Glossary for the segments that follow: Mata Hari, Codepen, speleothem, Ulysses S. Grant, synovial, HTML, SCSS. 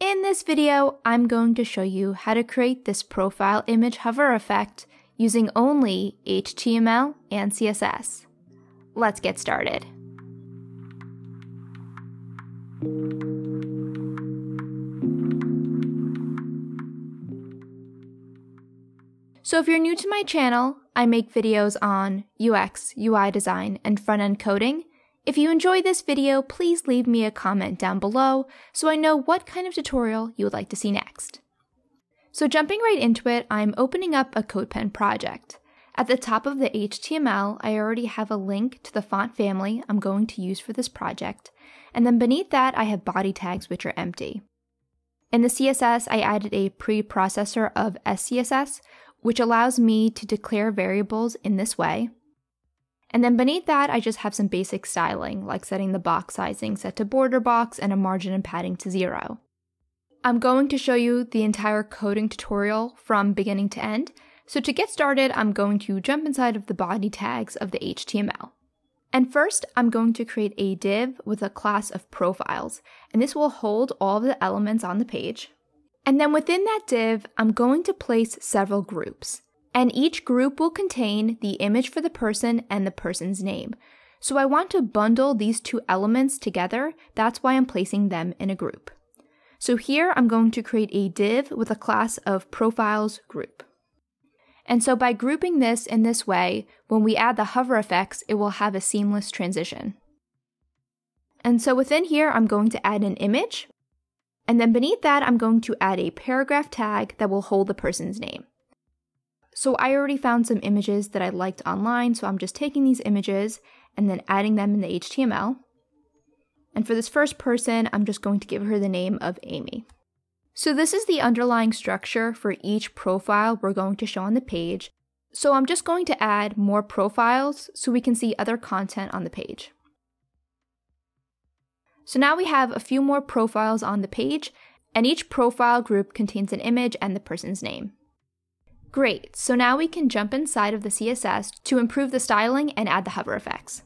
In this video, I'm going to show you how to create this profile image hover effect using only HTML and CSS. Let's get started. So if you're new to my channel, I make videos on UX, UI design, and front-end coding. If you enjoyed this video, please leave me a comment down below so I know what kind of tutorial you would like to see next. So jumping right into it, I'm opening up a Codepen project. At the top of the HTML, I already have a link to the font family I'm going to use for this project, and then beneath that I have body tags which are empty. In the CSS, I added a preprocessor of SCSS, which allows me to declare variables in this way. And then beneath that, I just have some basic styling, like setting the box sizing set to border box and a margin and padding to 0. I'm going to show you the entire coding tutorial from beginning to end. So to get started, I'm going to jump inside of the body tags of the HTML. And first, I'm going to create a div with a class of profiles, and this will hold all of the elements on the page. And then within that div, I'm going to place several groups. And each group will contain the image for the person and the person's name. So I want to bundle these two elements together. That's why I'm placing them in a group. So here I'm going to create a div with a class of profiles group. And so by grouping this in this way, when we add the hover effects, it will have a seamless transition. And so within here, I'm going to add an image. And then beneath that, I'm going to add a paragraph tag that will hold the person's name. So I already found some images that I liked online, so I'm just taking these images and then adding them in the HTML. And for this first person, I'm just going to give her the name of Amy. So this is the underlying structure for each profile we're going to show on the page. So I'm just going to add more profiles so we can see other content on the page. So now we have a few more profiles on the page, and each profile group contains an image and the person's name. Great, so now we can jump inside of the CSS to improve the styling and add the hover effects.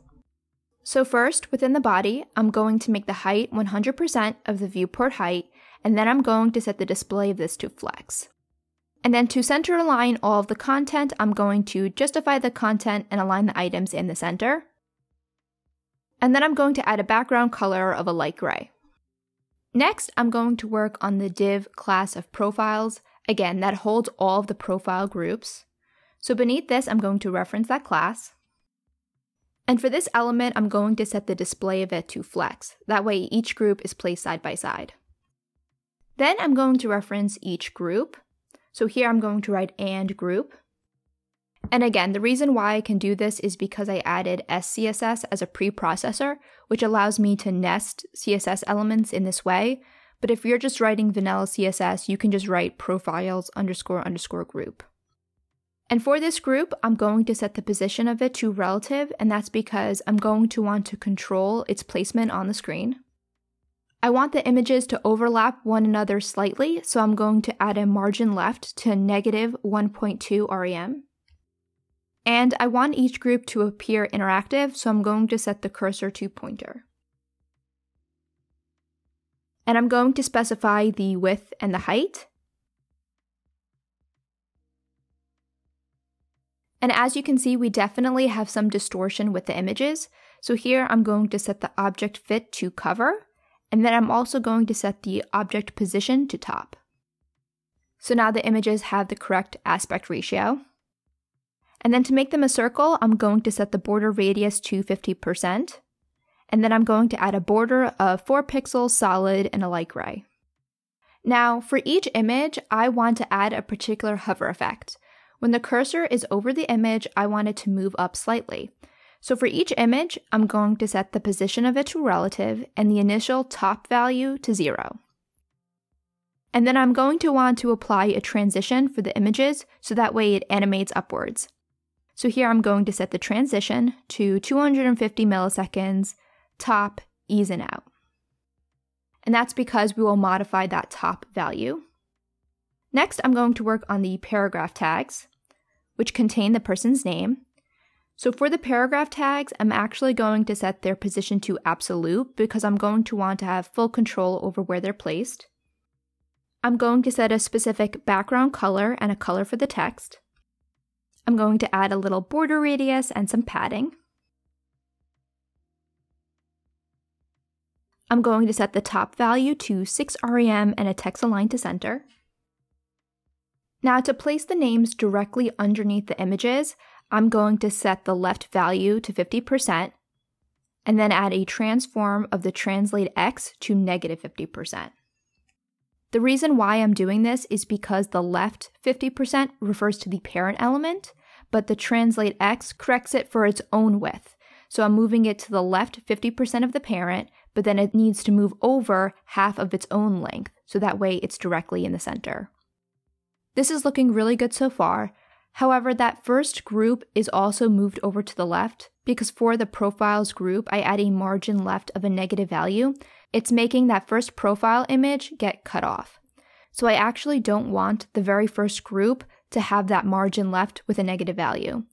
So first, within the body, I'm going to make the height 100% of the viewport height, and then I'm going to set the display of this to flex. And then to center align all of the content, I'm going to justify the content and align the items in the center. And then I'm going to add a background color of a light gray. Next, I'm going to work on the div class of profiles. Again, that holds all of the profile groups. So beneath this, I'm going to reference that class. And for this element, I'm going to set the display of it to flex. That way each group is placed side by side. Then I'm going to reference each group. So here I'm going to write and group. And again, the reason why I can do this is because I added SCSS as a preprocessor, which allows me to nest CSS elements in this way. But if you're just writing vanilla CSS, you can just write profiles __, group. And for this group, I'm going to set the position of it to relative, and that's because I'm going to want to control its placement on the screen. I want the images to overlap one another slightly, so I'm going to add a margin left to -1.2 rem. And I want each group to appear interactive, so I'm going to set the cursor to pointer. And I'm going to specify the width and the height. And as you can see, we definitely have some distortion with the images. So here I'm going to set the object fit to cover, and then I'm also going to set the object position to top. So now the images have the correct aspect ratio. And then to make them a circle, I'm going to set the border radius to 50%. And then I'm going to add a border of 4 pixels, solid, and a light gray. Now, for each image, I want to add a particular hover effect. When the cursor is over the image, I want it to move up slightly. So for each image, I'm going to set the position of it to relative and the initial top value to 0. And then I'm going to want to apply a transition for the images so that way it animates upwards. So here I'm going to set the transition to 250 milliseconds, top, ease in out. And that's because we will modify that top value. Next, I'm going to work on the paragraph tags, which contain the person's name. So for the paragraph tags, I'm actually going to set their position to absolute because I'm going to want to have full control over where they're placed. I'm going to set a specific background color and a color for the text. I'm going to add a little border radius and some padding. I'm going to set the top value to 6 rem and a text align to center. Now to place the names directly underneath the images, I'm going to set the left value to 50% and then add a transform of the translate x to -50%. The reason why I'm doing this is because the left 50% refers to the parent element, but the translate x corrects it for its own width. So I'm moving it to the left 50% of the parent, but then it needs to move over half of its own length, so that way it's directly in the center. This is looking really good so far. However, that first group is also moved over to the left because for the profiles group, I add a margin left of a negative value. It's making that first profile image get cut off. So I actually don't want the very first group to have that margin left with a negative value.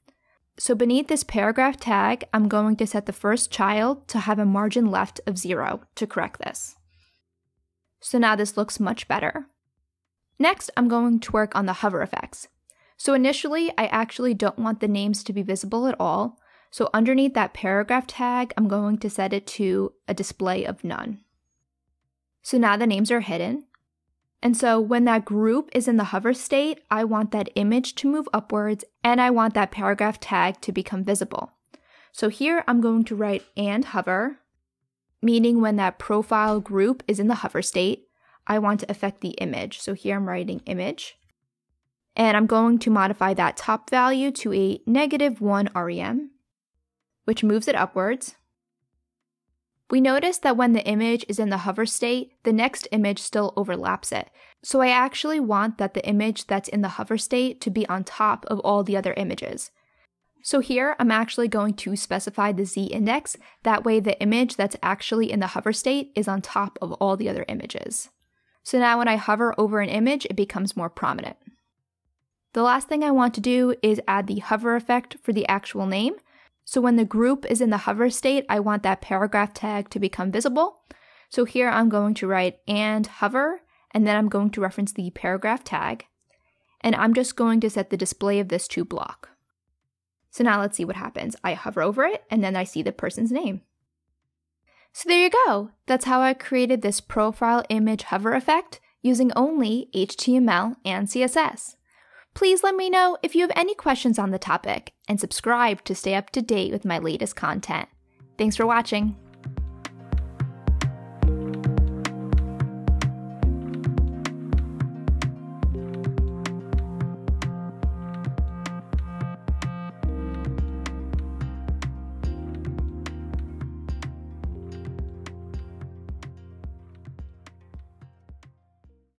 So beneath this paragraph tag, I'm going to set the first child to have a margin left of 0 to correct this. So now this looks much better. Next, I'm going to work on the hover effects. So initially, I actually don't want the names to be visible at all. So underneath that paragraph tag, I'm going to set it to a display of none. So now the names are hidden. And so when that group is in the hover state, I want that image to move upwards and I want that paragraph tag to become visible. So here I'm going to write and hover, meaning when that profile group is in the hover state, I want to affect the image. So here I'm writing image. And I'm going to modify that top value to a -1 rem, which moves it upwards. We notice that when the image is in the hover state, the next image still overlaps it. So I actually want that the image that's in the hover state to be on top of all the other images. So here I'm actually going to specify the z-index. That way the image that's actually in the hover state is on top of all the other images. So now when I hover over an image, it becomes more prominent. The last thing I want to do is add the hover effect for the actual name. So when the group is in the hover state, I want that paragraph tag to become visible. So here I'm going to write and hover, and then I'm going to reference the paragraph tag. And I'm just going to set the display of this to block. So now let's see what happens. I hover over it, and then I see the person's name. So there you go. That's how I created this profile image hover effect using only HTML and CSS. Please let me know if you have any questions on the topic and subscribe to stay up to date with my latest content. Thanks for watching.